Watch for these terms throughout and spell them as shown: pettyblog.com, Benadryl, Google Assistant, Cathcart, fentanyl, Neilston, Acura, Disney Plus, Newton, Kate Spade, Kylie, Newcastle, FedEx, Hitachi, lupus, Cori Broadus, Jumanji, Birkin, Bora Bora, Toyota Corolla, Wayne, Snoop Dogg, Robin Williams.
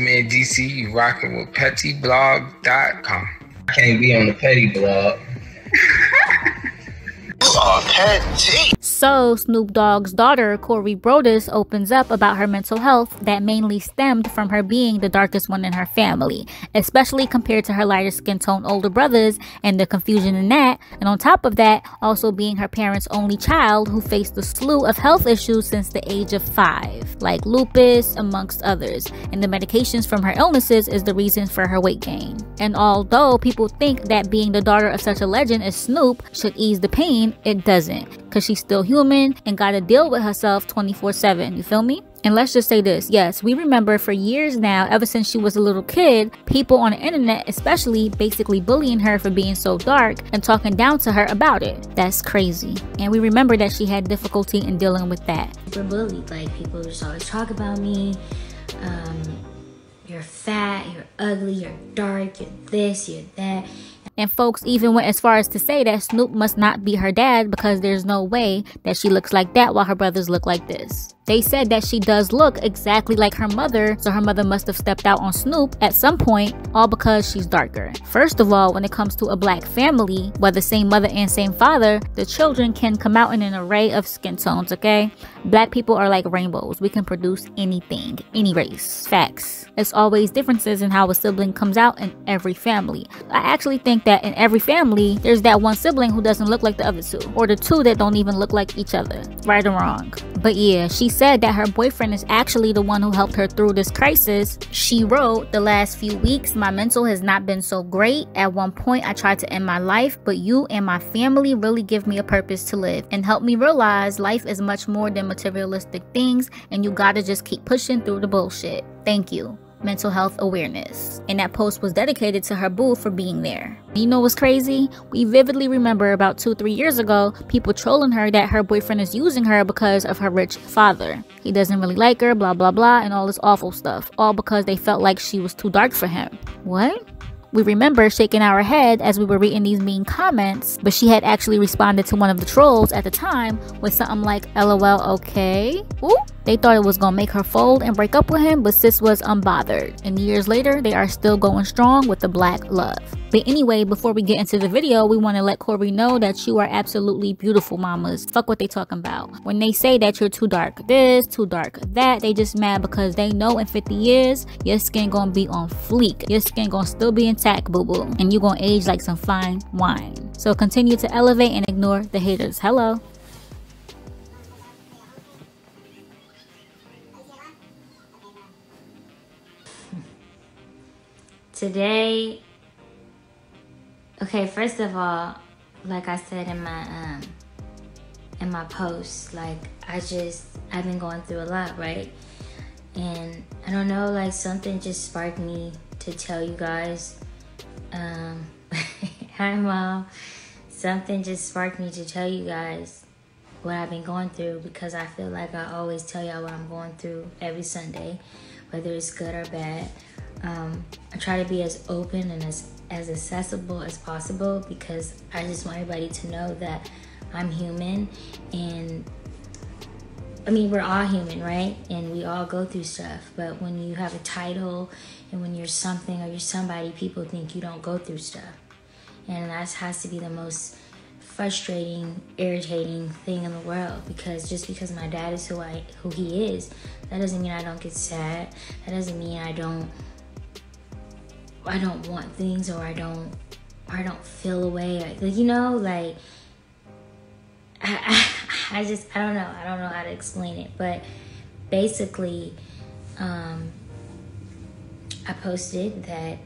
your man DC. You rocking with pettyblog.com. I can't be on the petty blog. So Snoop Dogg's daughter, Cori Broadus, opens up about her mental health that mainly stemmed from her being the darkest one in her family, especially compared to her lighter skin tone older brothers and the confusion in that, and on top of that, also being her parents' only child who faced a slew of health issues since the age of 5, like lupus, amongst others, and the medications from her illnesses is the reason for her weight gain. And although people think that being the daughter of such a legend as Snoop should ease the pain, it doesn't, because she's still human and gotta deal with herself 24/7, you feel me? And let's just say this, yes, we remember for years now, ever since she was a little kid, people on the internet especially basically bullying her for being so dark and talking down to her about it. That's crazy. And we remember that she had difficulty in dealing with that. We're bullied, like people just always talk about me, you're fat, you're ugly, you're dark, you're this, you're that. And folks even went as far as to say that Snoop must not be her dad because there's no way that she looks like that while her brothers look like this. They said that she does look exactly like her mother, so her mother must have stepped out on Snoop at some point, all because she's darker. First of all, when it comes to a black family, whether same mother and same father, the children can come out in an array of skin tones, okay? Black people are like rainbows. We can produce anything, any race. Facts. There's always differences in how a sibling comes out in every family. I actually think that in every family, there's that one sibling who doesn't look like the other two, or the two that don't even look like each other. Right or wrong. But yeah, she's said that her boyfriend is actually the one who helped her through this crisis. She wrote, "The last few weeks, my mental has not been so great. At one point, I tried to end my life, but you and my family really give me a purpose to live and help me realize life is much more than materialistic things, and you gotta just keep pushing through the bullshit. Thank you. Mental health awareness." And that post was dedicated to her boo for being there. You know what's crazy? We vividly remember about 2-3 years ago, people trolling her that her boyfriend is using her because of her rich father. He doesn't really like her, blah blah blah, and all this awful stuff, all because they felt like she was too dark for him. What? We remember shaking our head as we were reading these mean comments, but she had actually responded to one of the trolls at the time with something like, "LOL, okay." Ooh. They thought it was gonna make her fold and break up with him, but sis was unbothered. And years later, they are still going strong with the black love. But anyway, before we get into the video, we want to let Cori know that you are absolutely beautiful, mamas. Fuck what they talking about. When they say that you're too dark this, too dark that, they just mad because they know in 50 years, your skin gonna be on fleek. Your skin gonna still be intact, boo-boo. And you gonna age like some fine wine. So continue to elevate and ignore the haters. Hello. Today, okay, first of all, like I said in my post, like I've been going through a lot, right? And I don't know, like something just sparked me to tell you guys. Hi mom. Something just sparked me to tell you guys what I've been going through, because I feel like I always tell y'all what I'm going through every Sunday, whether it's good or bad. I try to be as open and as accessible as possible, because I just want everybody to know that I'm human, and I mean, we're all human, right? And we all go through stuff, but when you have a title and when you're something or you're somebody, people think you don't go through stuff. And that has to be the most frustrating, irritating thing in the world, because just because my dad is who he is, that doesn't mean I don't get sad. That doesn't mean I don't want things, or I don't feel away, or, you know, like I just, I don't know how to explain it, but basically I posted that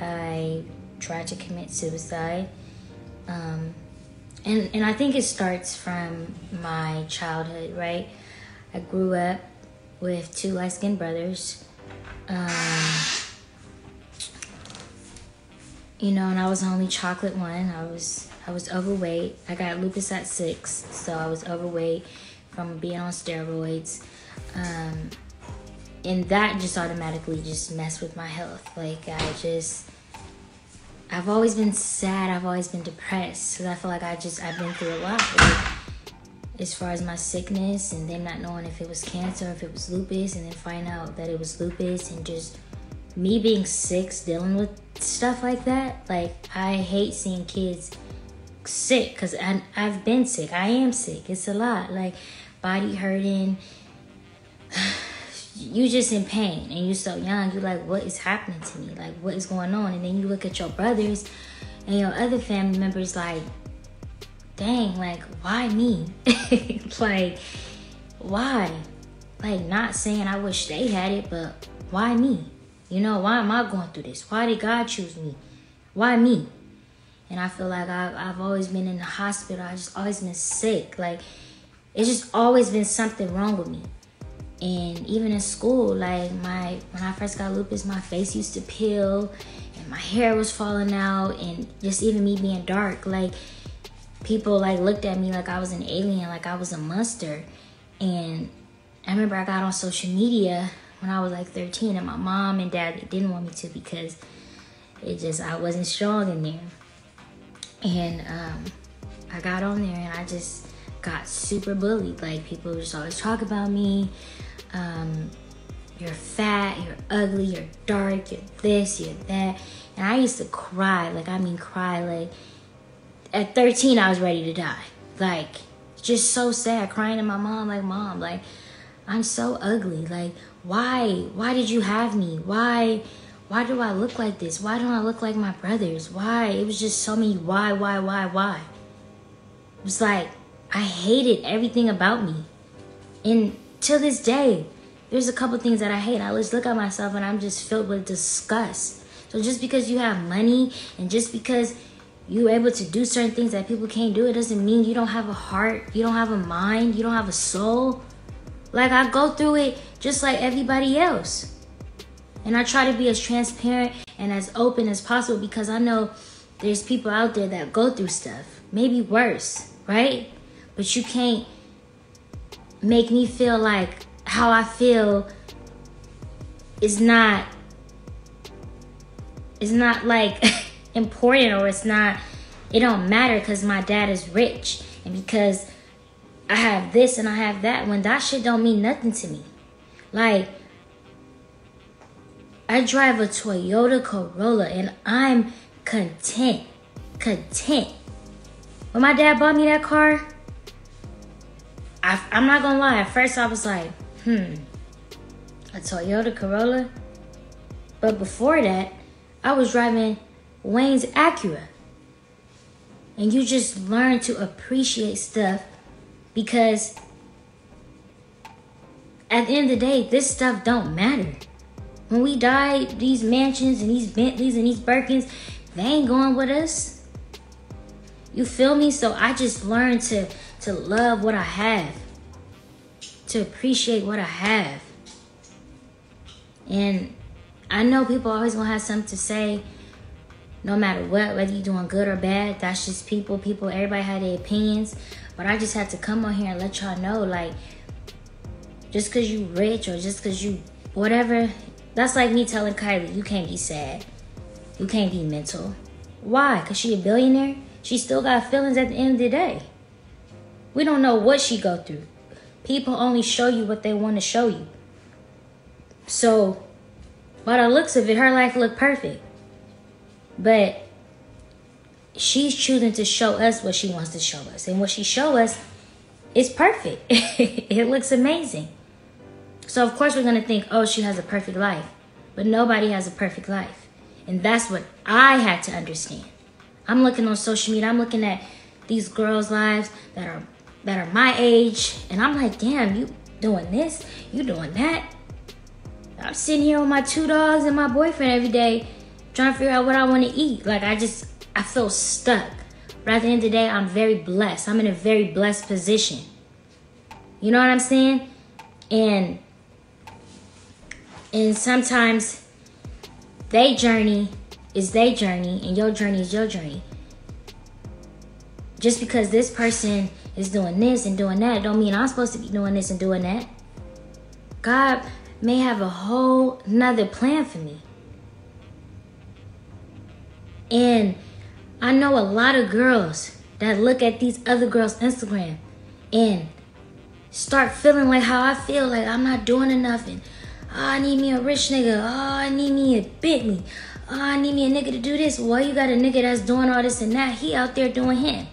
I tried to commit suicide, and I think it starts from my childhood, right? I grew up with 2 light-skinned brothers, you know, and I was the only chocolate one. I was overweight. I got lupus at 6, so I was overweight from being on steroids, and that just automatically just messed with my health. Like I've always been sad. I've always been depressed, because I feel like I've been through a lot. Like, as far as my sickness, and them not knowing if it was cancer, if it was lupus, and then find out that it was lupus, and just me being 6, dealing with stuff like that, like, I hate seeing kids sick, because I've been sick. I am sick. It's a lot. Like, body hurting. You just in pain, and you're so young. You're like, what is happening to me? Like, what is going on? And then you look at your brothers and your other family members like, dang, like, why me? Like, why? Like, not saying I wish they had it, but why me? You know, why am I going through this? Why did God choose me? Why me? And I feel like I've always been in the hospital. I've just always been sick. Like, it's just always been something wrong with me. And even in school, like, when I first got lupus, my face used to peel and my hair was falling out, and just even me being dark, like, people like looked at me like I was an alien, like I was a monster. And I remember I got on social media when I was like 13, and my mom and dad, they didn't want me to, because I wasn't strong in there. And I got on there and I just got super bullied. Like, people just always talk about me. You're fat, you're ugly, you're dark, you're this, you're that. And I used to cry, like, I mean cry, like, at 13, I was ready to die. Like, just so sad, crying to my mom, like, Mom, like, I'm so ugly. Like, why did you have me? Why do I look like this? Why don't I look like my brothers? Why? It was just so many why. It was like, I hated everything about me. And to this day, there's a couple things that I hate. I just look at myself and I'm just filled with disgust. So just because you have money, and just because you're able to do certain things that people can't do, it doesn't mean you don't have a heart, you don't have a mind, you don't have a soul. Like, I go through it just like everybody else. And I try to be as transparent and as open as possible, because I know there's people out there that go through stuff, maybe worse, right? But you can't make me feel like how I feel is not like important, or it don't matter because my dad is rich and because I have this and I have that, when that shit don't mean nothing to me. Like, I drive a Toyota Corolla and I'm content. When my dad bought me that car, I'm not gonna lie, at first I was like, a Toyota Corolla? But before that, I was driving Wayne's Acura. And you just learn to appreciate stuff, because at the end of the day, this stuff don't matter. When we die, these mansions and these Bentleys and these Birkins, they ain't going with us. You feel me? So I just learned to love what I have, to appreciate what I have. And I know people always gonna have something to say, no matter what, whether you're doing good or bad. That's just people. Everybody had their opinions. But I just had to come on here and let y'all know, like, just because you rich, or just because you whatever, that's like me telling Kylie, you can't be sad, you can't be mental. Why? Because she a billionaire? She still got feelings at the end of the day. We don't know what she go through. People only show you what they want to show you. So by the looks of it, her life looked perfect. But she's choosing to show us what she wants to show us. And what she show us is perfect. It looks amazing. So of course we're going to think, oh, she has a perfect life. But nobody has a perfect life. And that's what I had to understand. I'm looking on social media. I'm looking at these girls' lives that are my age. And I'm like, damn, you doing this, you doing that. I'm sitting here with my 2 dogs and my boyfriend every day, trying to figure out what I want to eat. Like, I feel stuck. But at the end of the day, I'm very blessed. I'm in a very blessed position. You know what I'm saying? And sometimes their journey is their journey, and your journey is your journey. Just because this person is doing this and doing that, don't mean I'm supposed to be doing this and doing that. God may have a whole nother plan for me. And I know a lot of girls that look at these other girls' Instagram and start feeling like how I feel, like I'm not doing enough, and I need me a rich nigga. I need me a Bentley. I need me a nigga to do this. Well, you got a nigga that's doing all this and that. He out there doing him.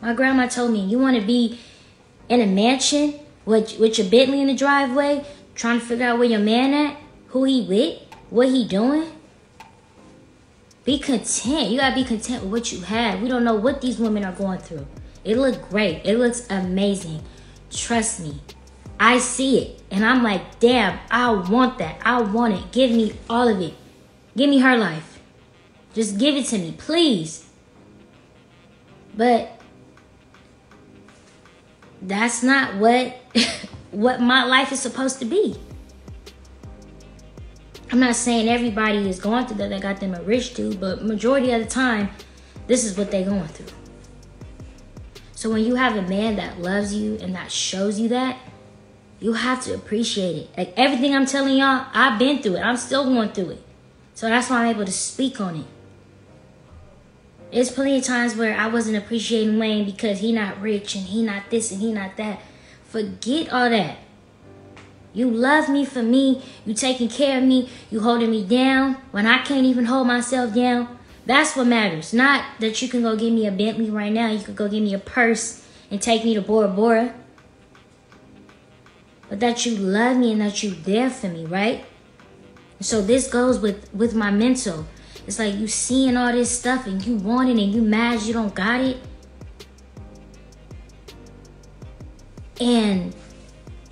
My grandma told me, you want to be in a mansion with your Bentley in the driveway, trying to figure out where your man at, who he with, what he doing? Be content. You got to be content with what you have. We don't know what these women are going through. It looked great. It looks amazing. Trust me. I see it. And I'm like, damn, I want that. I want it. Give me all of it. Give me her life. Just give it to me, please. But that's not what what my life is supposed to be. I'm not saying everybody is going through that, that got them a rich dude, but majority of the time, this is what they're going through. So when you have a man that loves you and that shows you that, you have to appreciate it. Like everything I'm telling y'all, I've been through it. I'm still going through it. So that's why I'm able to speak on it. There's plenty of times where I wasn't appreciating Wayne because he not rich and he not this and he not that. Forget all that. You love me for me. You taking care of me. You holding me down when I can't even hold myself down. That's what matters. Not that you can go give me a Bentley right now. You can go give me a purse and take me to Bora Bora. But that you love me and that you there for me, right? So this goes with my mental. It's like you seeing all this stuff and you want it and you mad you don't got it. And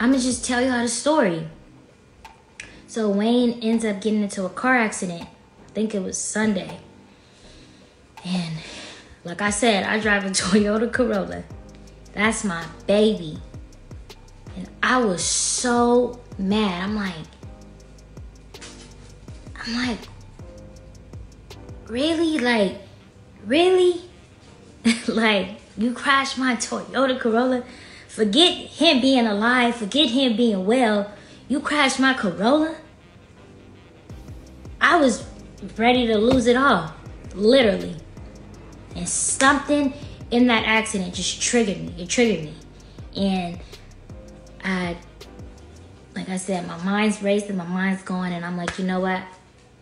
I'm going to just tell y'all the story. So Wayne ends up getting into a car accident. I think it was Sunday. And like I said, I drive a Toyota Corolla. That's my baby. And I was so mad. I'm like, really? Like, really? Like, you crashed my Toyota Corolla? Forget him being alive. Forget him being well. You crashed my Corolla? I was ready to lose it all, literally. And something in that accident just triggered me. It triggered me. And I, like I said, my mind's racing, my mind's going, and I'm like, you know what?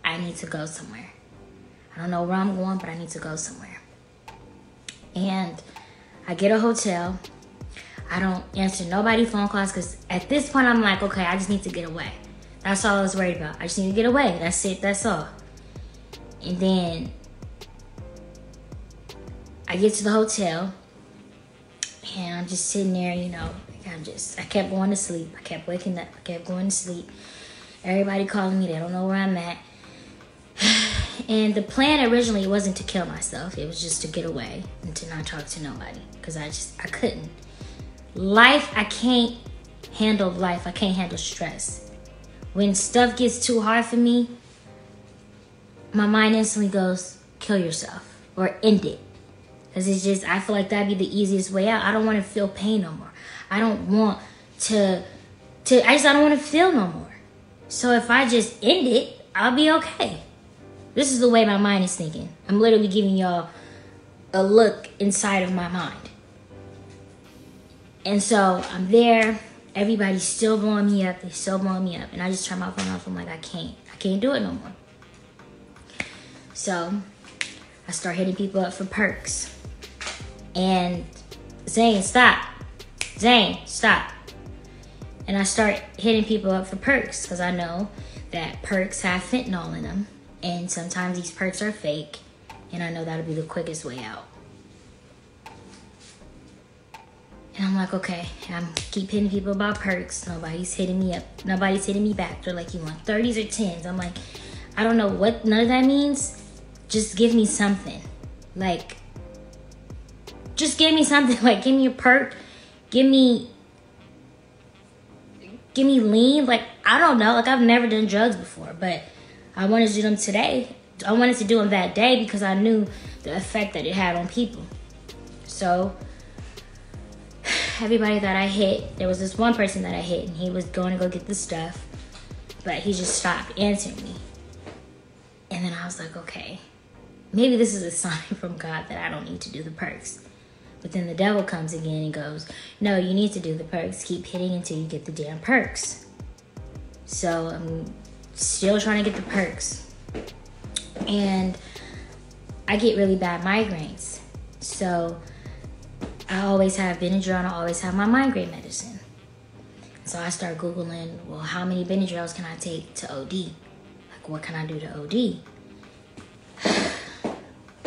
I need to go somewhere. I don't know where I'm going, but I need to go somewhere. And I get a hotel. I don't answer nobody's phone calls because at this point I'm like, okay, I just need to get away. That's all I was worried about. I just need to get away. That's it. That's all. And then I get to the hotel and I'm just sitting there, you know, I kept going to sleep. I kept waking up. I kept going to sleep. Everybody calling me. They don't know where I'm at. And the plan originally wasn't to kill myself. It was just to get away and to not talk to nobody. Because I couldn't. Life, I can't handle life. I can't handle stress. When stuff gets too hard for me, my mind instantly goes, kill yourself. Or end it. Because it's just, I feel like that'd be the easiest way out. I don't want to feel pain no more. I don't want I don't want to feel no more. So if I just end it, I'll be okay. This is the way my mind is thinking. I'm literally giving y'all a look inside of my mind. And so I'm there. Everybody's still blowing me up. They're still blowing me up. And I just turn my phone off. I'm like, I can't do it no more. So I start hitting people up for perks. And Zane, stop. Zane, stop. And I start hitting people up for perks because I know that perks have fentanyl in them. And sometimes these perks are fake. And I know that'll be the quickest way out. And I'm like, okay. And I keep hitting people about perks. Nobody's hitting me up. Nobody's hitting me back. They're like, you want 30s or 10s? I'm like, I don't know what none of that means. Just give me something. Like, just give me something. Like, give me a perk. Give me lean. Like, I don't know. Like, I've never done drugs before, but I wanted to do them today. I wanted to do them that day because I knew the effect that it had on people. So everybody that I hit, there was this one person that I hit and he was going to go get the stuff, but he just stopped answering me. And then I was like, okay, maybe this is a sign from God that I don't need to do the perks. But then the devil comes again and goes, no, you need to do the perks. Keep hitting until you get the damn perks. So I'm still trying to get the perks. And I get really bad migraines. So I always have Benadryl and I always have my migraine medicine. So I start Googling, well, how many Benadryls can I take to OD? Like, what can I do to OD?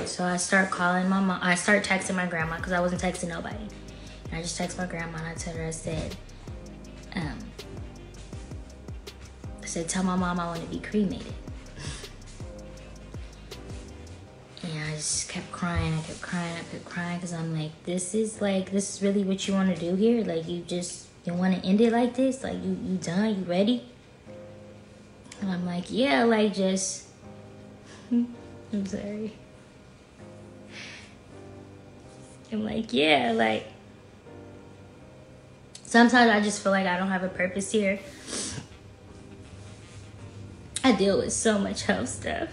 So I start calling my mom. I start texting my grandma because I wasn't texting nobody. And I just text my grandma and I told her, I said, tell my mom I want to be cremated. And I just kept crying. I kept crying. I kept crying because I'm like, this is really what you want to do here? Like, you want to end it like this? Like, you done? You ready? And I'm like, yeah, like, just, I'm sorry. I'm like, yeah, like, sometimes I just feel like I don't have a purpose here. I deal with so much health stuff.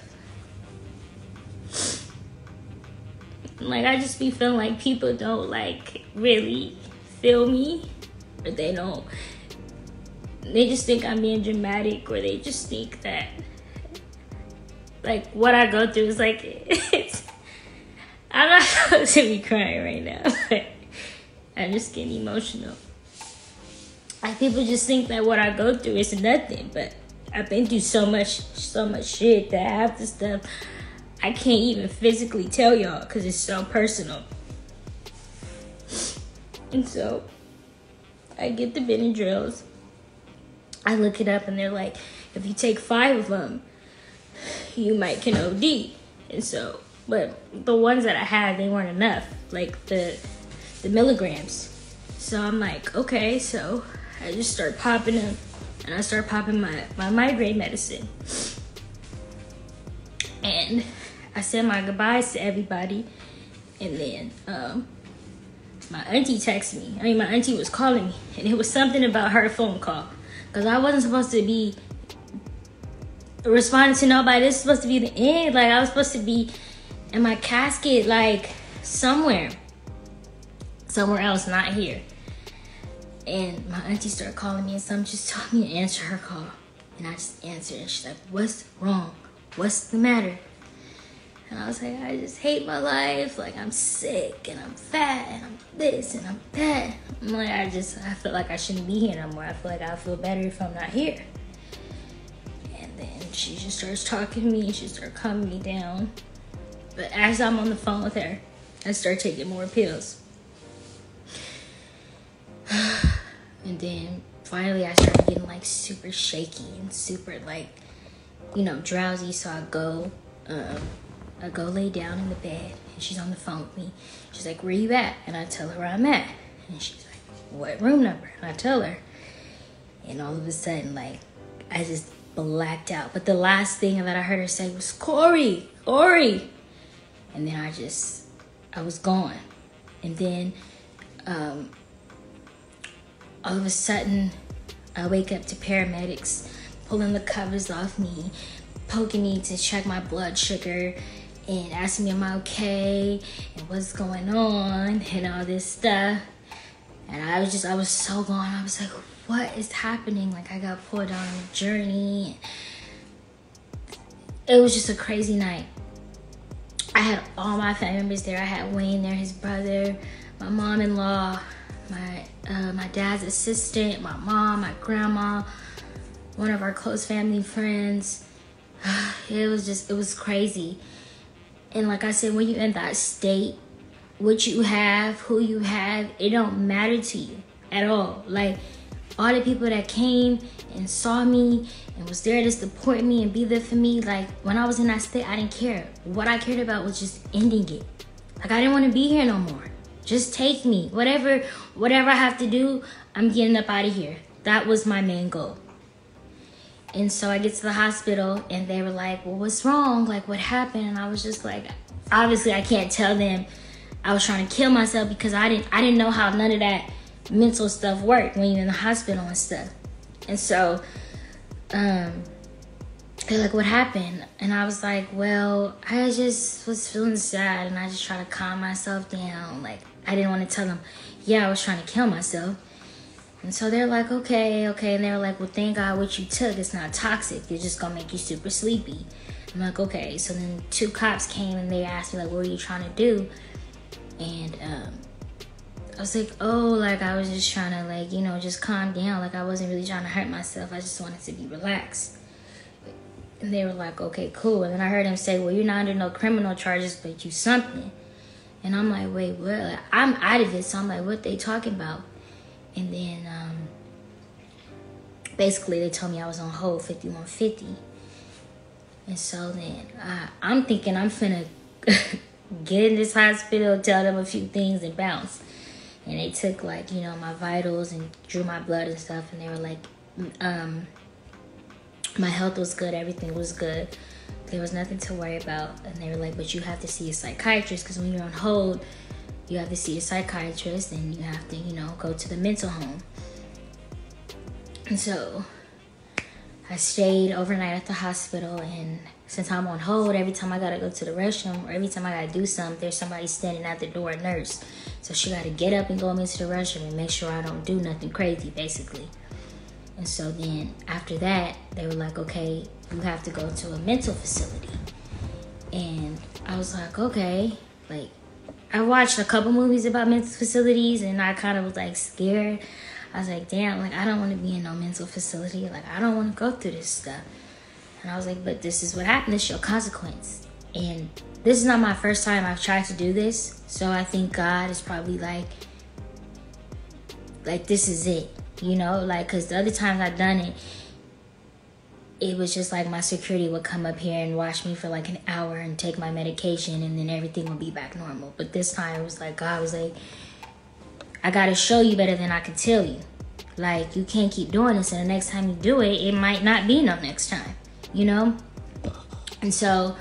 Like, I just be feeling like people don't, like, really feel me. Or they don't. They just think I'm being dramatic, or they just think that, like, what I go through is like, I'm not supposed to be crying right now, but I'm just getting emotional. Like, people just think that what I go through is nothing, but I've been through so much shit that half the stuff I can't even physically tell y'all because it's so personal. And so I get the Benadryls. I look it up and they're like, if you take 5 of them, you might can OD. And so, but the ones that I had, they weren't enough, like the milligrams. So I'm like, okay, so I just start popping them. And I start popping my migraine medicine. And I said my goodbyes to everybody. And then my auntie texted me. I mean, my auntie was calling me. And it was something about her phone call. Because I wasn't supposed to be responding to nobody. This was supposed to be the end. Like, I was supposed to be in my casket, like, somewhere. Somewhere else, not here. And my auntie started calling me and something just told me to answer her call. And I just answered and she's like, what's wrong? What's the matter? And I was like, I just hate my life. Like, I'm sick and I'm fat and I'm this and I'm that. I'm like, I feel like I shouldn't be here no more. I feel like I'll feel better if I'm not here. And then she just starts talking to me and she starts calming me down. But as I'm on the phone with her, I start taking more pills. And then finally I started getting like super shaky and super like, you know, drowsy. So I go lay down in the bed and she's on the phone with me. She's like, where you at? And I tell her where I'm at. And she's like, what room number? And I tell her. And all of a sudden, like, I just blacked out. But the last thing that I heard her say was, Cori, Cori. And then I was gone. And then, all of a sudden, I wake up to paramedics pulling the covers off me, poking me to check my blood sugar, and asking me am I okay, and what's going on, and all this stuff. And I was so gone. I was like, what is happening? Like, I got pulled on a journey. It was just a crazy night. I had all my family members there. I had Wayne there, his brother, my mom-in-law, my dad's assistant, my mom, my grandma, one of our close family friends. It was crazy. And like I said, when you're in that state, what you have, who you have, it don't matter to you at all. Like, all the people that came and saw me and was there to support me and be there for me, like, when I was in that state, I didn't care. What I cared about was just ending it. Like, I didn't want to be here no more. Just take me, whatever I have to do, I'm getting up out of here. That was my main goal. And so I get to the hospital and they were like, well, what's wrong? Like, what happened? And I was just like, obviously I can't tell them I was trying to kill myself because I didn't know how none of that mental stuff worked when you're in the hospital and stuff. And so, they're like, what happened? And I was like, well, I just was feeling sad and I just tried to calm myself down. Like, I didn't want to tell them, yeah, I was trying to kill myself. And so they're like, okay. And they're like, well, thank God what you took, it's not toxic. It's just gonna make you super sleepy. I'm like, okay. So then two cops came and they asked me, like, what are you trying to do? And I was like, oh, like I was just trying to, like, you know, just calm down. Like I wasn't really trying to hurt myself. I just wanted to be relaxed. And they were like, okay, cool. And then I heard him say, well, you're not under no criminal charges, but you something. And I'm like, wait, what? Like, I'm out of it. So I'm like, what they talking about? And then basically they told me I was on hold 5150. And so then I'm thinking I'm finna get in this hospital, tell them a few things and bounce. And they took, like, you know, my vitals and drew my blood and stuff. And they were like, my health was good, everything was good. There was nothing to worry about. And they were like, but you have to see a psychiatrist, because when you're on hold, you have to see a psychiatrist and you have to, you know, go to the mental home. And so I stayed overnight at the hospital, and since I'm on hold, every time I gotta go to the restroom or every time I gotta do something, there's somebody standing at the door, a nurse. So she gotta get up and go into the restroom and make sure I don't do nothing crazy, basically. And so then after that, they were like, okay, you have to go to a mental facility. And I was like, okay. Like, I watched a couple movies about mental facilities, and I kind of was like scared. I was like, damn, like I don't want to be in no mental facility. Like, I don't want to go through this stuff. And I was like, but this is what happened. This is your consequence. And this is not my first time I've tried to do this. So I think God is probably like this is it. You know, like, because the other times I've done it, it was just like my security would come up here and watch me for like an hour and take my medication, and then everything would be back normal. But this time it was like, God was like, I got to show you better than I can tell you. Like, you can't keep doing this, and the next time you do it, it might not be no next time, you know? And so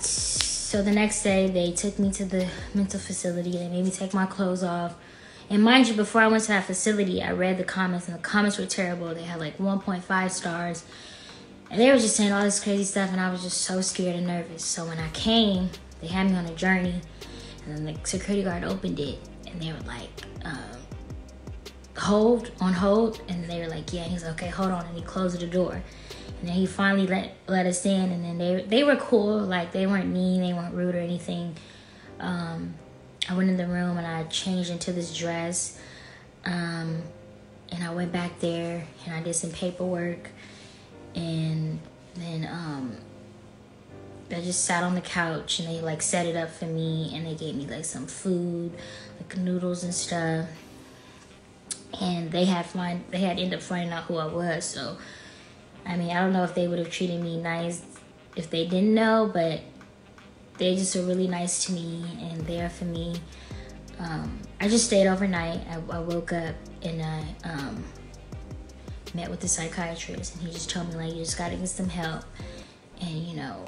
so the next day they took me to the mental facility. They made me take my clothes off. And mind you, before I went to that facility, I read the comments, and the comments were terrible. They had like 1.5 stars. And they were just saying all this crazy stuff, and I was just so scared and nervous. So when I came, they had me on a journey, and then the security guard opened it, and they were like, on hold. And they were like, yeah. And he's like, okay, hold on. And he closed the door. And then he finally let us in, and then they were cool. Like, they weren't mean, they weren't rude or anything. I went in the room and I changed into this dress, and I went back there and I did some paperwork, and then I just sat on the couch, and they like set it up for me, and they gave me like some food, like noodles and stuff, and they had ended up finding out who I was. So I mean, I don't know if they would have treated me nice if they didn't know, but they just were really nice to me and there for me. I just stayed overnight. I woke up and I met with the psychiatrist, and he just told me, like, you just gotta get some help, and, you know,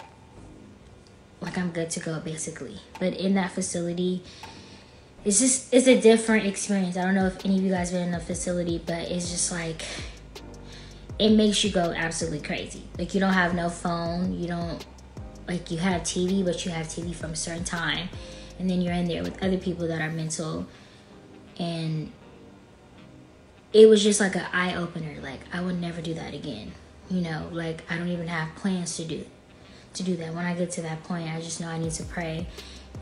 like, I'm good to go, basically. But in that facility, it's a different experience. I don't know if any of you guys have been in a facility, but it's just like, it makes you go absolutely crazy. Like, you don't have no phone, you don't, like, you have TV, but you have TV from a certain time. And then you're in there with other people that are mental. And it was just like an eye-opener. Like, I would never do that again. You know, like, I don't even have plans to do that. When I get to that point, I just know I need to pray.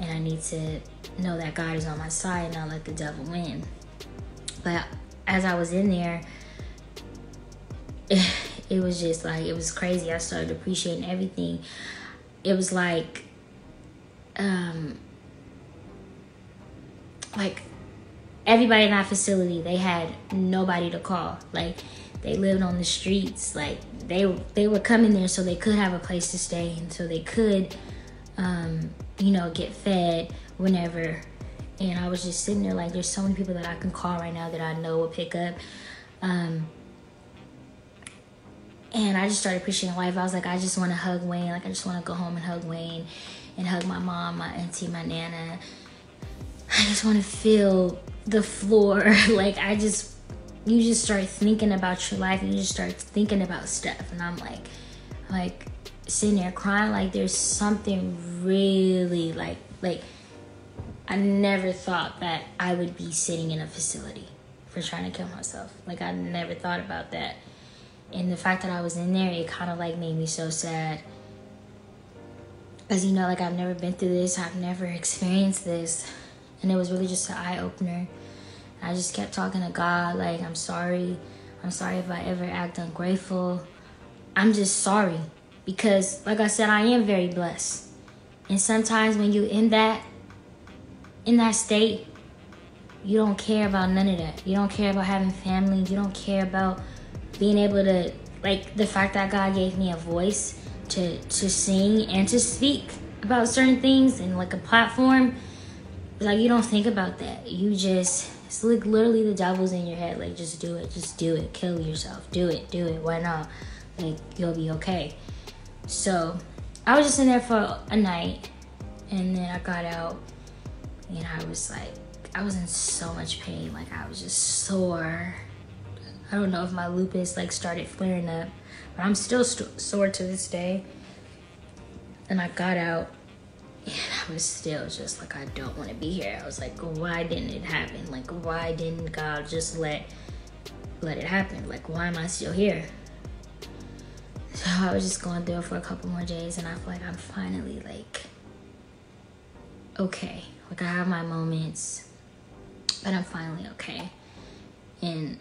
And I need to know that God is on my side and not let the devil win. But as I was in there, it was just like, it was crazy. I started appreciating everything. It was like everybody in that facility, they had nobody to call. Like, they lived on the streets. Like, they were coming there so they could have a place to stay, and so they could, you know, get fed whenever. And I was just sitting there like, there's so many people that I can call right now that I know will pick up. And I just started appreciating life. I was like, I just want to hug Wayne. Like, I just want to go home and hug Wayne and hug my mom, my auntie, my nana. I just want to feel the floor. Like, you just start thinking about your life, and you just start thinking about stuff. And I'm like sitting there crying. Like, there's something really like I never thought that I would be sitting in a facility. for trying to kill myself. Like, I never thought about that. And the fact that I was in there, it kind of like made me so sad. As you know, like, I've never been through this. I've never experienced this. And it was really just an eye-opener. I just kept talking to God, like, I'm sorry. I'm sorry if I ever act ungrateful. I'm just sorry. Because, like I said, I am very blessed. And sometimes when you're in that state, you don't care about none of that. You don't care about having family. You don't care about being able to, like, the fact that God gave me a voice to sing and to speak about certain things and, like, a platform. Like, you don't think about that. You just, it's like literally the devil's in your head. Like, just do it. Just do it. Kill yourself. Do it. Do it. Why not? Like, you'll be okay. So I was just in there for a night, and then I got out, and I was like, I was in so much pain. Like, I was just sore. I don't know if my lupus, like, started flaring up, but I'm still sore to this day. And I got out, and I was still just like, I don't want to be here. I was like, why didn't it happen? Like, why didn't God just let it happen? Like, why am I still here? So I was just going through it for a couple more days, and I feel like I'm finally, like, okay. Like, I have my moments, but I'm finally okay. And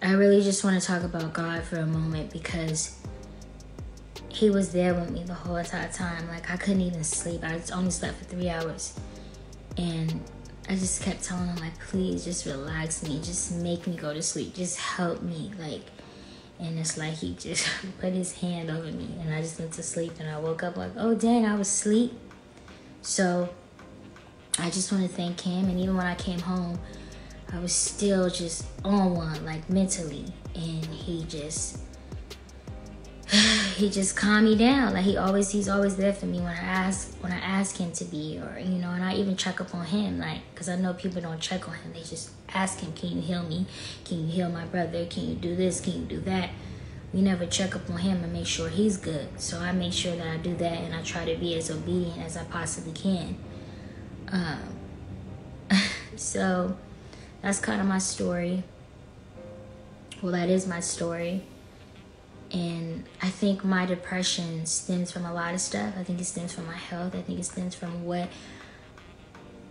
I really just want to talk about God for a moment, because he was there with me the whole entire time. Like, I couldn't even sleep. I only slept for 3 hours. And I just kept telling him, like, please just relax me. Just make me go to sleep. Just help me, like. And it's like he just put his hand over me, and I just went to sleep, and I woke up like, oh, dang, I was asleep. So I just want to thank him. And even when I came home, I was still just on one, like, mentally. And he just calmed me down. Like, he's always there for me when I ask him to be, or, you know, and I even check up on him, like, because I know people don't check on him. They just ask him, can you heal me? Can you heal my brother? Can you do this? Can you do that? We never check up on him and make sure he's good. So I make sure that I do that, and I try to be as obedient as I possibly can. So that's kind of my story. Well, that is my story. And I think my depression stems from a lot of stuff. I think it stems from my health. I think it stems from what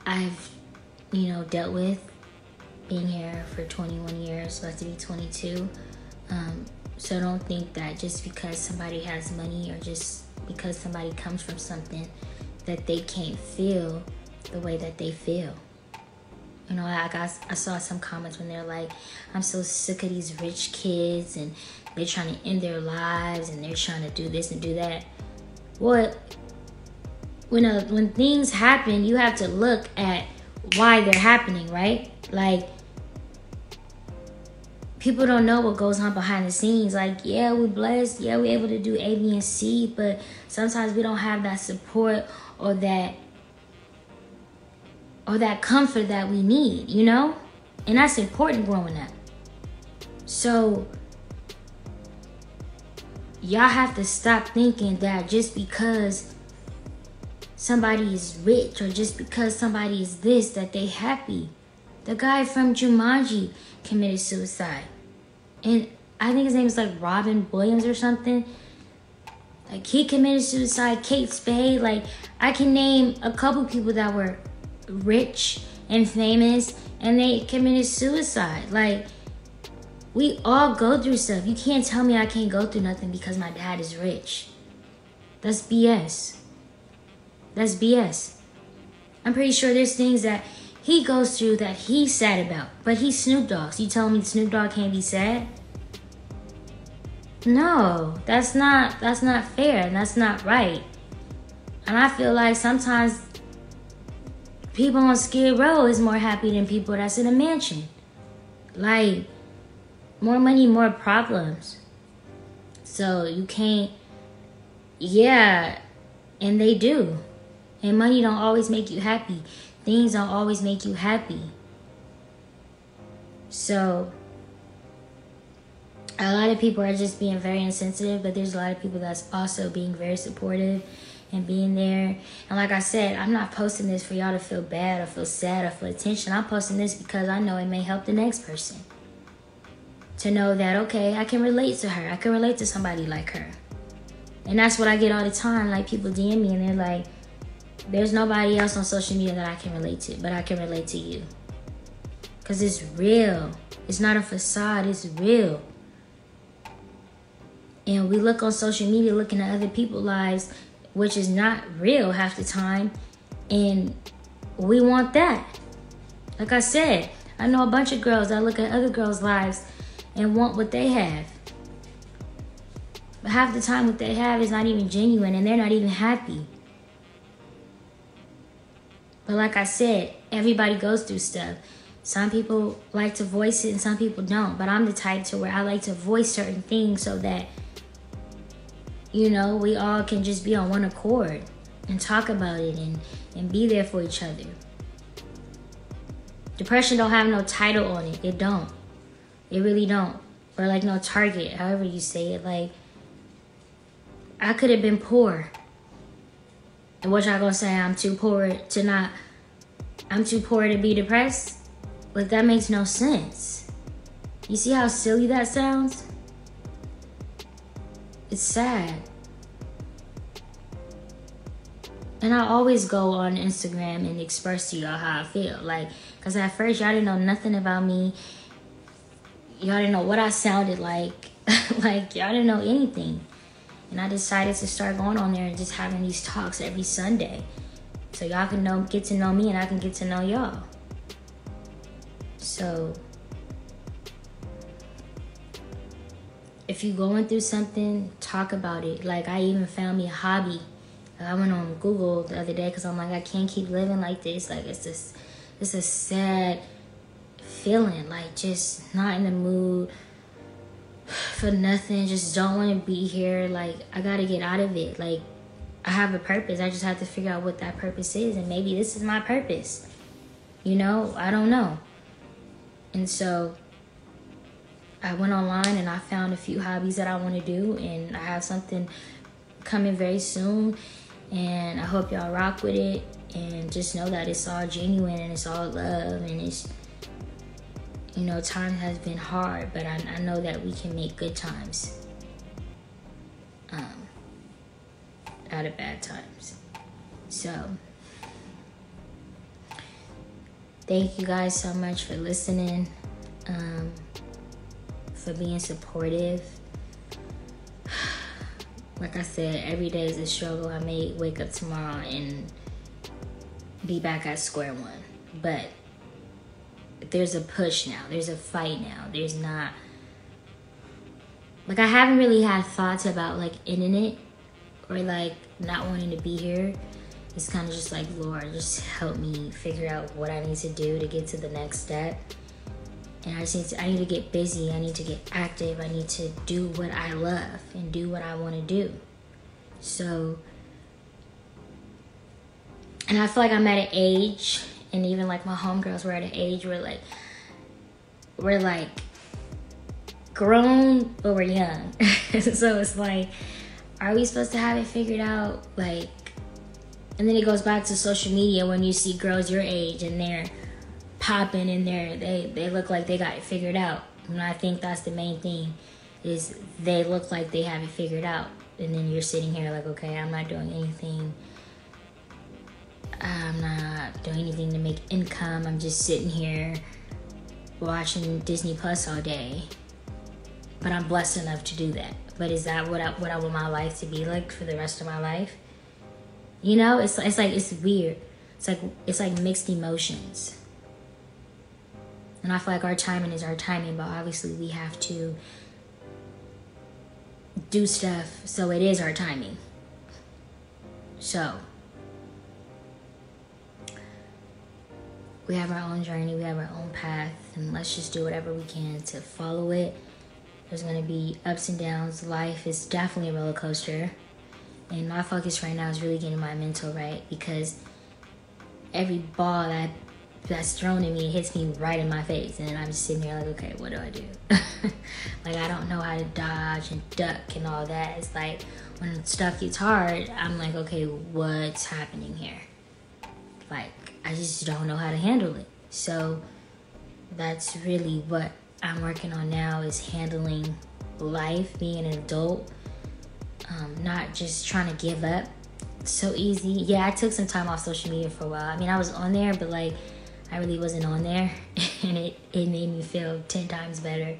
I've, you know, dealt with being here for 21 years, about to be 22. So don't think that just because somebody has money, or just because somebody comes from something, that they can't feel the way that they feel. You know, like, I saw some comments when they're like, I'm so sick of these rich kids, and they're trying to end their lives, and they're trying to do this and do that. Well, when things happen, you have to look at why they're happening, right? Like, people don't know what goes on behind the scenes. Like, yeah, we're blessed. Yeah, we're able to do A, B, and C, but sometimes we don't have that support or that comfort that we need, you know? And that's important growing up. So y'all have to stop thinking that just because somebody is rich, or just because somebody is this, that they happy. The guy from Jumanji committed suicide. And I think his name is like Robin Williams or something. Like, he committed suicide. Kate Spade. Like, I can name a couple people that were rich and famous, and they committed suicide. Like, we all go through stuff. You can't tell me I can't go through nothing because my dad is rich. That's BS. That's BS. I'm pretty sure there's things that he goes through that he's sad about, but he's Snoop Dogg. So you telling me Snoop Dogg can't be sad? No, that's not fair, and that's not right. And I feel like sometimes people on Skid Row is more happy than people that's in a mansion. Like, more money, more problems. So you can't, yeah, and they do. And money don't always make you happy. Things don't always make you happy. So a lot of people are just being very insensitive, but there's a lot of people that's also being very supportive and being there. And like I said, I'm not posting this for y'all to feel bad or feel sad or for attention. I'm posting this because I know it may help the next person to know that, okay, I can relate to her. I can relate to somebody like her. And that's what I get all the time. Like, people DM me and they're like, there's nobody else on social media that I can relate to, but I can relate to you. Because it's real. It's not a facade. It's real. And we look on social media looking at other people's lives, which is not real half the time. And we want that. Like I said, I know a bunch of girls that look at other girls' lives and want what they have. But half the time what they have is not even genuine, and they're not even happy. But like I said, everybody goes through stuff. Some people like to voice it and some people don't. But I'm the type to where I like to voice certain things so that, you know, we all can just be on one accord and talk about it and be there for each other. Depression don't have no title on it. It don't. It really don't. Or like no target, however you say it. Like, I could have been poor. And what y'all gonna say, I'm too poor to be depressed? Like, that makes no sense. You see how silly that sounds? It's sad. And I always go on Instagram and express to y'all how I feel. Like, because at first y'all didn't know nothing about me. Y'all didn't know what I sounded like. Like, y'all didn't know anything. And I decided to start going on there and just having these talks every Sunday. So y'all can get to know me and I can get to know y'all. So, if you're going through something, talk about it. Like, I even found me a hobby. I went on Google the other day because I'm like, I can't keep living like this. Like, it's a sad feeling. Like, just not in the mood for nothing. Just don't want to be here. Like, I got to get out of it. Like, I have a purpose. I just have to figure out what that purpose is. And maybe this is my purpose. You know, I don't know. And so I went online and I found a few hobbies that I want to do. And I have something coming very soon. And I hope y'all rock with it. And just know that it's all genuine and it's all love. And it's, you know, time has been hard, but I know that we can make good times out of bad times. So, thank you guys so much for listening, for being supportive. Like I said, every day is a struggle. I may wake up tomorrow and be back at square one, but there's a push now. There's a fight now. There's not... Like, I haven't really had thoughts about, like, ending it or, like, not wanting to be here. It's kind of just like, Lord, just help me figure out what I need to do to get to the next step. And I need to get busy. I need to get active. I need to do what I love and do what I want to do. So... And I feel like I'm at an age... And even, like, my homegirls were at an age where, like, we're, like, grown, but we're young. So it's, like, are we supposed to have it figured out? Like, and then it goes back to social media when you see girls your age and they're popping and they look like they got it figured out. And I think that's the main thing, is they look like they have it figured out. And then you're sitting here like, okay, I'm not doing anything. I'm not doing anything to make income. I'm just sitting here watching Disney Plus all day. But I'm blessed enough to do that. But is that what I want my life to be like for the rest of my life? You know, it's like, it's weird. It's like mixed emotions. And I feel like our timing is our timing, but obviously we have to do stuff so it is our timing. So... we have our own journey, we have our own path, and let's just do whatever we can to follow it. There's gonna be ups and downs. Life is definitely a roller coaster. And my focus right now is really getting my mental right, because every ball that that's thrown at me, it hits me right in my face, and then I'm just sitting there like, okay, what do I do? Like, I don't know how to dodge and duck and all that. It's like, when stuff gets hard, I'm like, okay, what's happening here? Like, I just don't know how to handle it. So that's really what I'm working on now, is handling life, being an adult, not just trying to give up so easy. Yeah, I took some time off social media for a while. I mean, I was on there, but like, I really wasn't on there, and it made me feel 10 times better.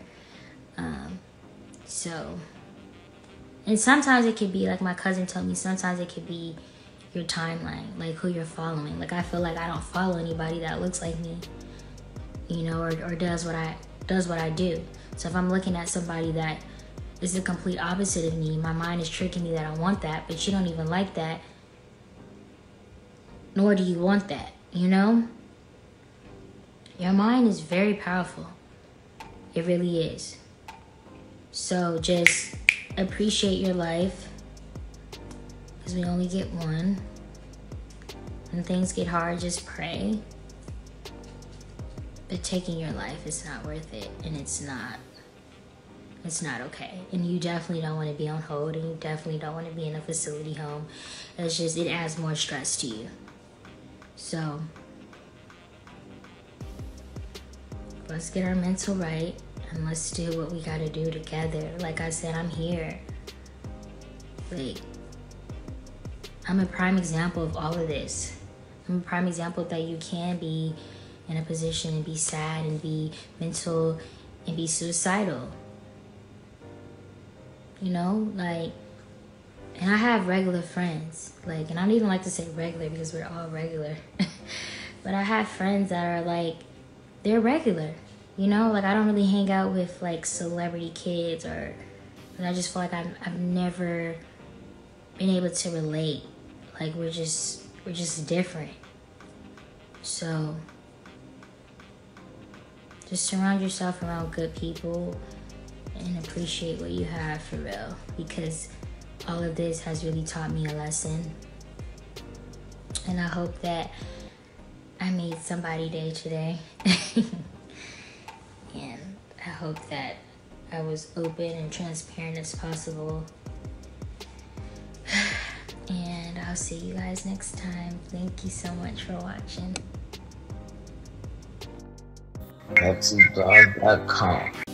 And sometimes it could be, like my cousin told me, sometimes it could be your timeline, like who you're following. Like, I feel like I don't follow anybody that looks like me, you know, or does what I do. So if I'm looking at somebody that is the complete opposite of me, my mind is tricking me that I want that, but you don't even like that, nor do you want that, you know? Your mind is very powerful. It really is. So just appreciate your life, because we only get one. When things get hard, just pray. But taking your life is not worth it, and it's not okay. And you definitely don't want to be on hold, and you definitely don't want to be in a facility home. It's just, it adds more stress to you. So, let's get our mental right, and let's do what we gotta do together. Like I said, I'm here. Like, I'm a prime example of all of this. I'm a prime example that you can be in a position and be sad and be mental and be suicidal. You know, like, and I have regular friends, like, and I don't even like to say regular because we're all regular, but I have friends that are like, they're regular, you know, like I don't really hang out with like celebrity kids, or, and I just feel like I've never been able to relate. Like, we're just different. So just surround yourself around good people and appreciate what you have, for real, because all of this has really taught me a lesson. And I hope that I made somebody's day today. And I hope that I was open and transparent as possible. And I'll see you guys next time. Thank you so much for watching. pettyblog.com